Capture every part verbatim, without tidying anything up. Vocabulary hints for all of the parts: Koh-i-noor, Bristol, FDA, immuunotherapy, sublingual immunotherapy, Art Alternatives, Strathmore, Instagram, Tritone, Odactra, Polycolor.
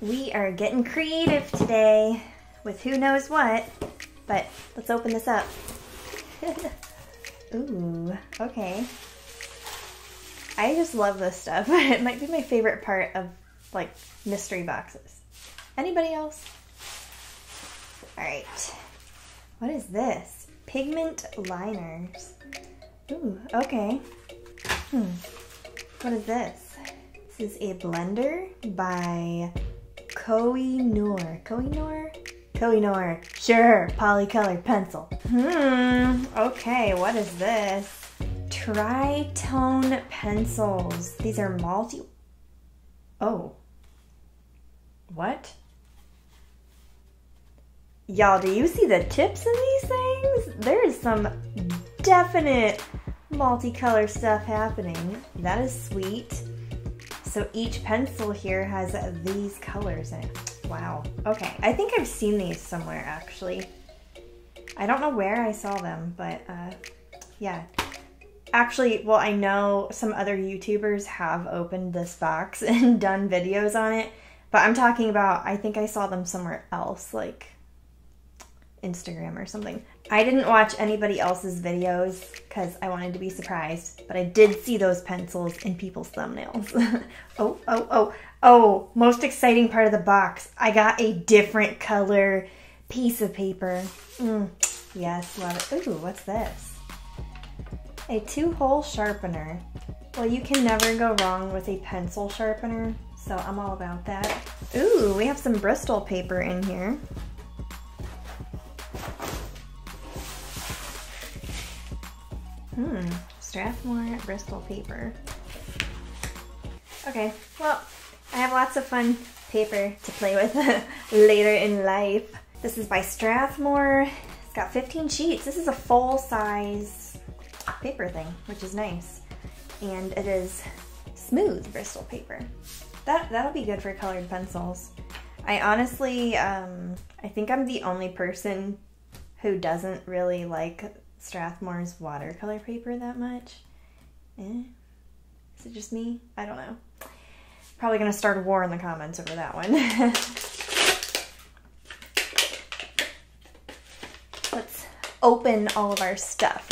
We are getting creative today with who knows what, but let's open this up. Ooh, okay. I just love this stuff. It might be my favorite part of like mystery boxes. Anybody else? All right. What is this? Pigment liners. Ooh, okay. Hmm. What is this? This is a blender by Koh-i-noor. Koh-i-noor? Koh-i-noor. Sure, Polycolor pencil. Hmm, okay, what is this? Tritone pencils. These are multi... Oh. What? Y'all, do you see the tips in these things? There is some definite multicolor stuff happening. That is sweet. So each pencil here has these colors in it. Wow. Okay, I think I've seen these somewhere actually. I don't know where I saw them, but uh, yeah. Actually, well, I know some other YouTubers have opened this box and done videos on it, but I'm talking about, I think I saw them somewhere else, like Instagram or something. I didn't watch anybody else's videos because I wanted to be surprised, but I did see those pencils in people's thumbnails. Oh, oh, oh, oh, most exciting part of the box. I got a different color piece of paper. Mm, yes, love it. Ooh, what's this? A two-hole sharpener. Well, you can never go wrong with a pencil sharpener, so I'm all about that. Ooh, we have some Bristol paper in here. Hmm, Strathmore Bristol paper. Okay, well, I have lots of fun paper to play with later in life. This is by Strathmore. It's got fifteen sheets. This is a full-size paper thing, which is nice. And it is smooth Bristol paper. That, that'll be good for colored pencils. I honestly, um, I think I'm the only person who doesn't really like Strathmore's watercolor paper that much. Eh? Is it just me? I don't know. Probably gonna start a war in the comments over that one. Let's open all of our stuff.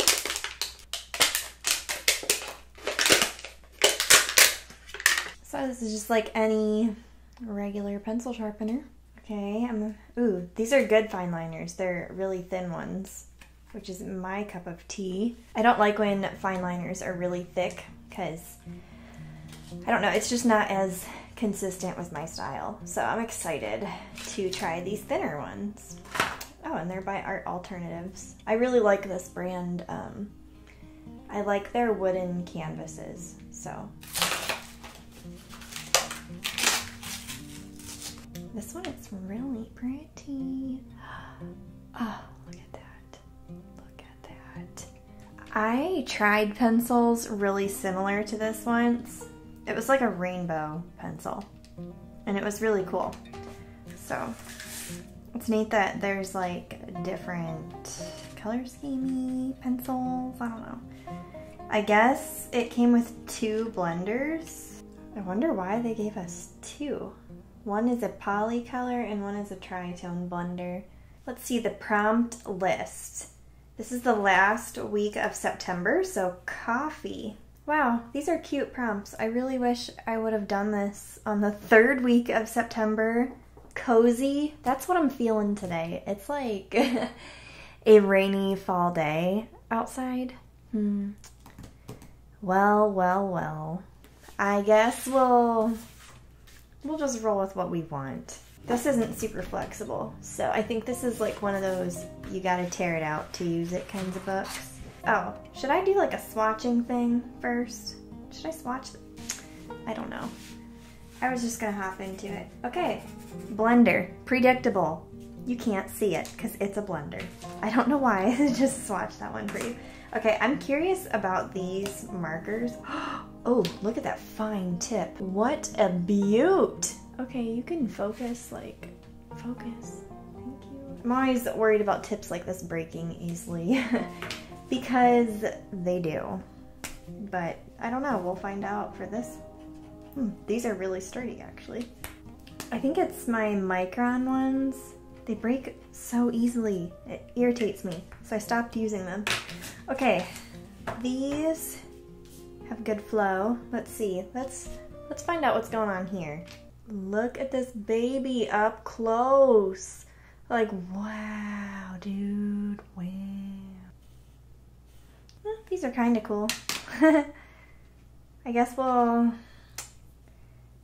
So this is just like any regular pencil sharpener. Okay, I'm, ooh, these are good fine liners. They're really thin ones, which is my cup of tea. I don't like when fine liners are really thick because, I don't know, it's just not as consistent with my style. So I'm excited to try these thinner ones. Oh, and they're by Art Alternatives. I really like this brand. Um, I like their wooden canvases, so. This one is really pretty. Oh. I tried pencils really similar to this once. It was like a rainbow pencil, and it was really cool. So it's neat that there's like different color schemey pencils. I don't know. I guess it came with two blenders. I wonder why they gave us two. One is a Polycolor and one is a Tritone blender. Let's see the prompt list. This is the last week of September, so coffee. Wow, these are cute prompts. I really wish I would have done this on the third week of September. Cozy, that's what I'm feeling today. It's like a rainy fall day outside. Hmm. Well, well, well. I guess we'll, we'll just roll with what we want. This isn't super flexible, so I think this is like one of those you gotta tear it out to use it kinds of books. Oh, should I do like a swatching thing first? Should I swatch? I don't know. I was just gonna hop into it. Okay, blender, predictable. You can't see it because it's a blender. I don't know why, just swatch that one for you. Okay, I'm curious about these markers. Oh, look at that fine tip. What a beaut. Okay, you can focus, like, focus. Thank you. I'm always worried about tips like this breaking easily because they do. But I don't know, we'll find out for this. Hmm, these are really sturdy, actually. I think it's my micron ones. They break so easily. It irritates me, so I stopped using them. Okay, these have good flow. Let's see, let's, let's find out what's going on here. Look at this baby up close. Like, wow, dude, wow. Well, these are kind of cool. I guess we'll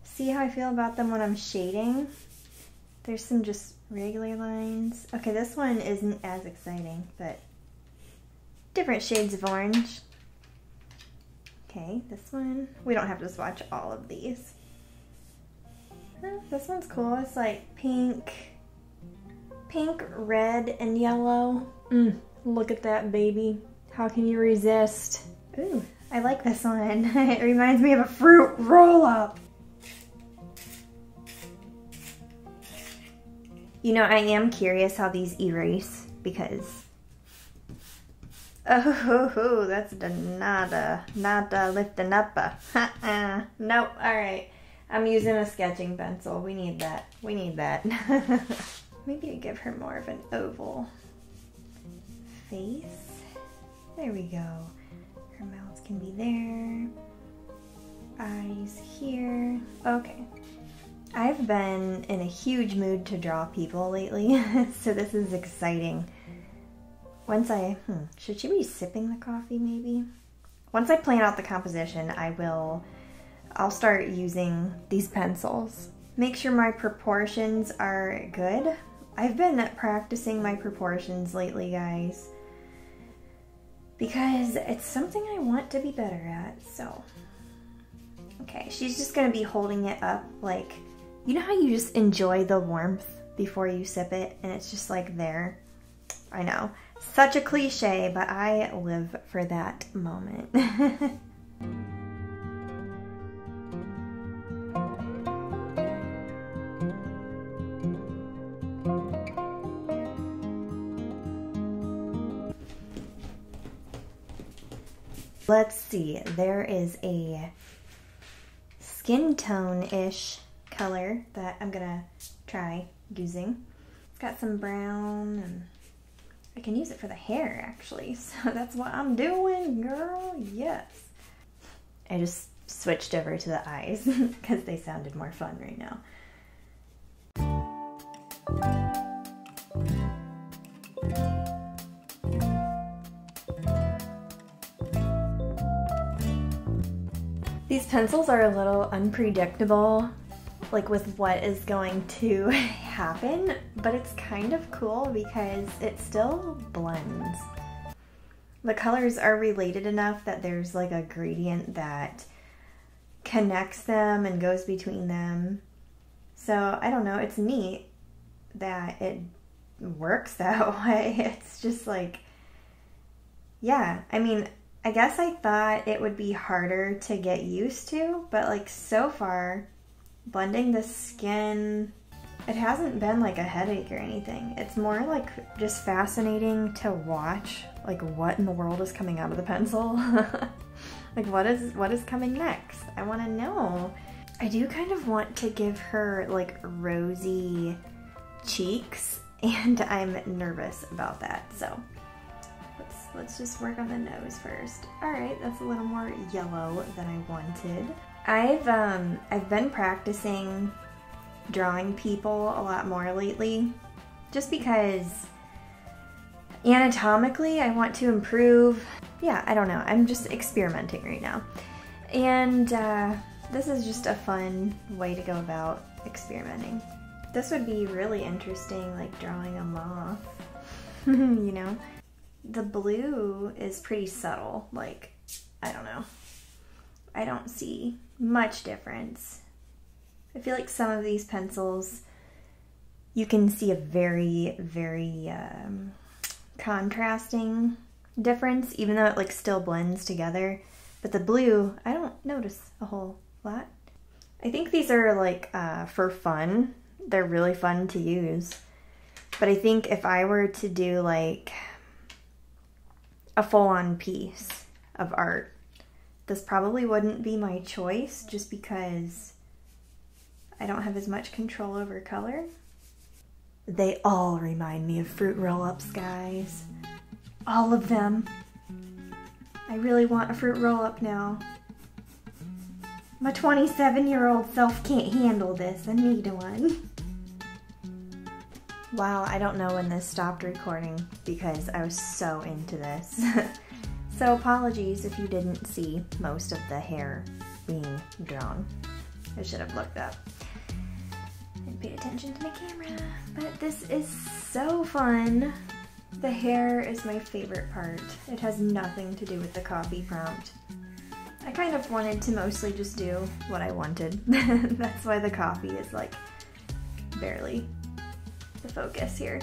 see how I feel about them when I'm shading. There's some just regular lines. Okay, this one isn't as exciting, but different shades of orange. Okay, this one. We don't have to swatch all of these. Oh, this one's cool. It's like pink, pink, red, and yellow. Mm, look at that baby. How can you resist? Ooh, I like this one. It reminds me of a fruit roll-up. You know, I am curious how these erase, because oh, ho, ho, that's the nada, nada lifting up. Uh-uh. Nope, all right. I'm using a sketching pencil. We need that. We need that. Maybe give her more of an oval face. There we go. Her mouth can be there. Eyes here. Okay. I've been in a huge mood to draw people lately, so this is exciting. Once I, hmm, should she be sipping the coffee maybe? Once I plan out the composition, I will, I'll start using these pencils. Make sure my proportions are good. I've been practicing my proportions lately, guys, because it's something I want to be better at, so. Okay, she's just gonna be holding it up like, you know how you just enjoy the warmth before you sip it and it's just like there? I know, such a cliche, but I live for that moment. Let's see, there is a skin tone-ish color that I'm gonna try using. It's got some brown, and I can use it for the hair actually, so that's what I'm doing, girl, yes. I just switched over to the eyes because they sounded more fun right now. These pencils are a little unpredictable, like with what is going to happen, but it's kind of cool because it still blends. The colors are related enough that there's like a gradient that connects them and goes between them. So I don't know, it's neat that it works that way. It's just like, yeah, I mean, I guess I thought it would be harder to get used to, but like so far, blending the skin, it hasn't been like a headache or anything. It's more like just fascinating to watch, like what in the world is coming out of the pencil? Like what is what is coming next? I wanna know. I do kind of want to give her like rosy cheeks, and I'm nervous about that, so. Let's, let's just work on the nose first. All right, that's a little more yellow than I wanted. I've um, I've been practicing drawing people a lot more lately, just because anatomically I want to improve. Yeah, I don't know, I'm just experimenting right now. And uh, this is just a fun way to go about experimenting. This would be really interesting, like drawing a moth, you know? The blue is pretty subtle, like, I don't know. I don't see much difference. I feel like some of these pencils, you can see a very, very um, contrasting difference, even though it like still blends together. But the blue, I don't notice a whole lot. I think these are like uh, for fun. They're really fun to use. But I think if I were to do like a full-on piece of art, this probably wouldn't be my choice, just because I don't have as much control over color. They all remind me of fruit roll-ups, guys. All of them. I really want a fruit roll-up now. My twenty-seven-year-old self can't handle this. I need one. Wow, I don't know when this stopped recording because I was so into this. So apologies if you didn't see most of the hair being drawn. I should have looked up and paid attention to my camera. But this is so fun. The hair is my favorite part. It has nothing to do with the coffee prompt. I kind of wanted to mostly just do what I wanted. That's why the coffee is like barely the focus here.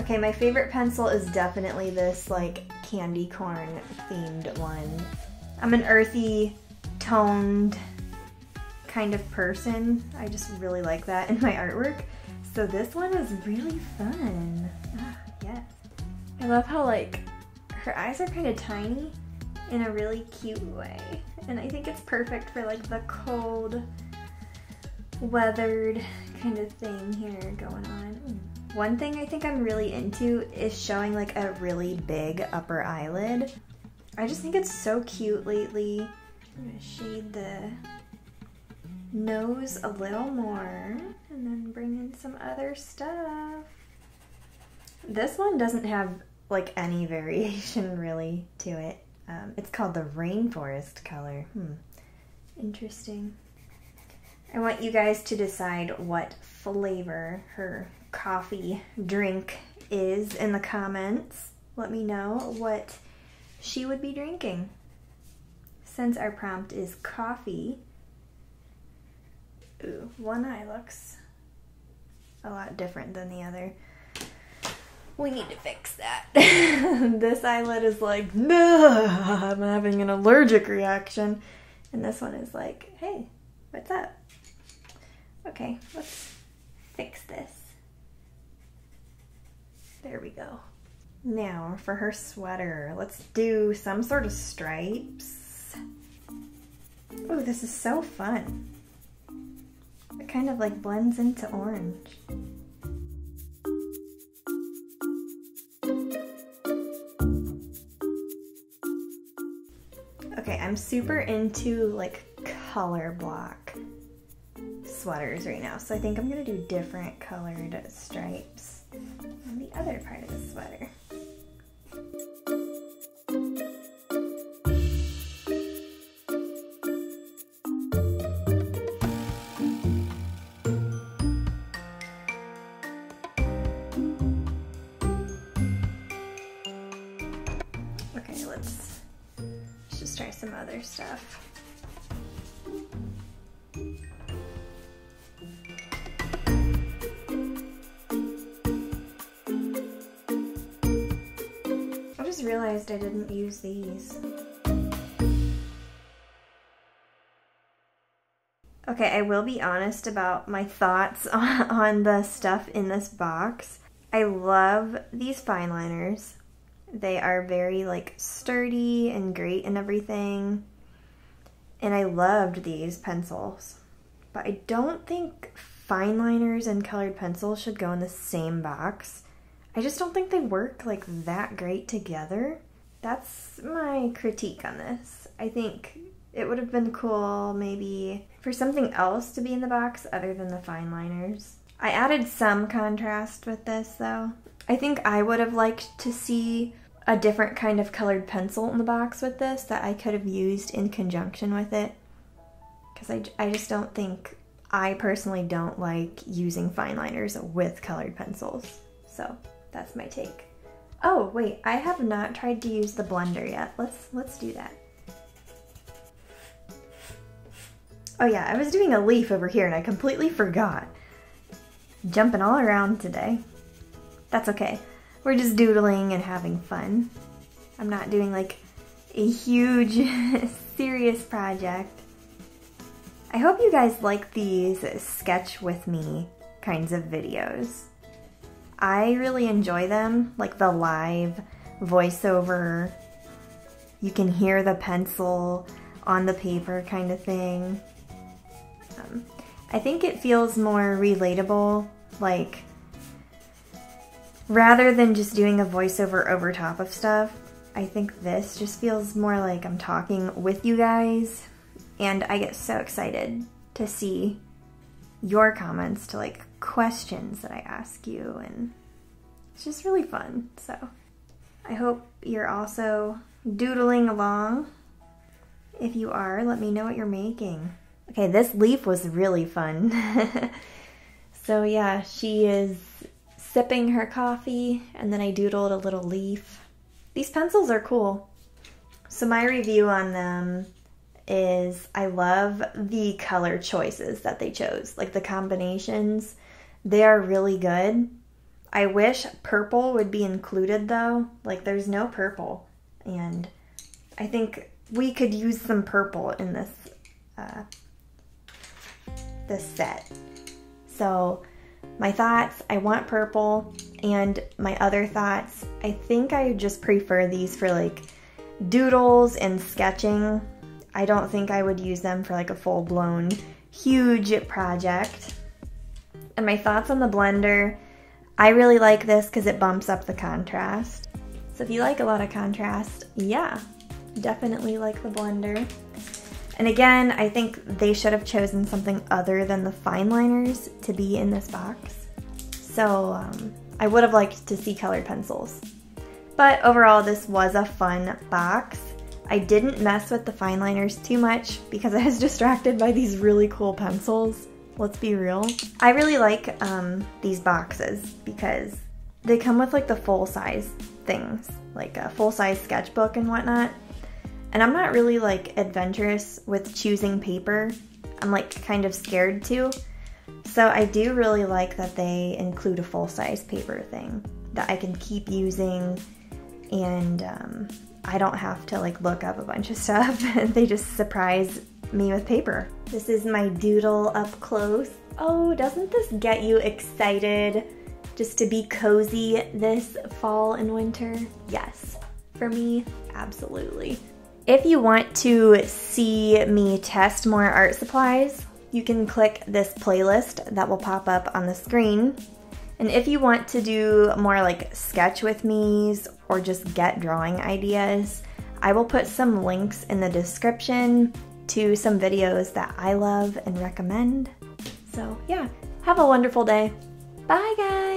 Okay, my favorite pencil is definitely this like candy corn themed one. I'm an earthy, toned kind of person. I just really like that in my artwork. So this one is really fun. Ah, yes. I love how like her eyes are kind of tiny in a really cute way. And I think it's perfect for like the cold, weathered kind of thing here going on. Ooh. One thing I think I'm really into is showing like a really big upper eyelid. I just think it's so cute lately. I'm gonna shade the nose a little more and then bring in some other stuff. This one doesn't have like any variation really to it. Um, it's called the rainforest color. Hmm. Interesting. I want you guys to decide what flavor her coffee drink is in the comments. Let me know what she would be drinking. Since our prompt is coffee, ooh, one eye looks a lot different than the other. We need to fix that. This eyelid is like, no, I'm having an allergic reaction. And this one is like, hey, what's up? Okay, let's fix this. There we go. Now for her sweater, let's do some sort of stripes. Oh, this is so fun. It kind of like blends into orange. Okay, I'm super into like color block sweaters right now, so I think I'm gonna do different colored stripes on the other part of the sweater. Okay, let's just try some other stuff. I just realized I didn't use these. Okay, I will be honest about my thoughts on the stuff in this box. I love these fine liners. They are very like sturdy and great and everything, and I loved these pencils, but I don't think fine liners and colored pencils should go in the same box. I just don't think they work like that great together. That's my critique on this. I think it would have been cool maybe for something else to be in the box other than the fine liners. I added some contrast with this though. I think I would have liked to see a different kind of colored pencil in the box with this that I could have used in conjunction with it, because I, I just don't think, I personally don't like using fine liners with colored pencils, so that's my take. Oh wait, I have not tried to use the blender yet. Let's, let's do that. Oh yeah, I was doing a leaf over here and I completely forgot. Jumping all around today. That's okay. We're just doodling and having fun. I'm not doing like a huge, serious project. I hope you guys like these sketch with me kinds of videos. I really enjoy them, like the live voiceover you can hear the pencil on the paper kind of thing. Um, I think it feels more relatable, like rather than just doing a voiceover over top of stuff, I think this just feels more like I'm talking with you guys, and I get so excited to see your comments, to like questions that I ask you, and it's just really fun. So I hope you're also doodling along. If you are, let me know what you're making. Okay, this leaf was really fun. So yeah, she is sipping her coffee, and then I doodled a little leaf. These pencils are cool. So my review on them is I love the color choices that they chose. Like the combinations, they are really good. I wish purple would be included though. Like there's no purple, and I think we could use some purple in this uh, this set. So my thoughts, I want purple, and my other thoughts, I think I just prefer these for like doodles and sketching. I don't think I would use them for like a full-blown huge project. And my thoughts on the blender, I really like this because it bumps up the contrast. So if you like a lot of contrast, yeah, definitely like the blender. And again, I think they should have chosen something other than the fine liners to be in this box. So um, I would have liked to see colored pencils. But overall, this was a fun box. I didn't mess with the fine liners too much because I was distracted by these really cool pencils. Let's be real. I really like um, these boxes because they come with like the full-size things, like a full-size sketchbook and whatnot. And I'm not really like adventurous with choosing paper. I'm like kind of scared to. So I do really like that they include a full-size paper thing that I can keep using, and um, I don't have to like look up a bunch of stuff. They just surprise me with paper. This is my doodle up close. Oh, doesn't this get you excited just to be cozy this fall and winter? Yes, for me, absolutely. If you want to see me test more art supplies, you can click this playlist that will pop up on the screen. And if you want to do more like sketch with me's or just get drawing ideas, I will put some links in the description to some videos that I love and recommend. So yeah, have a wonderful day. Bye guys!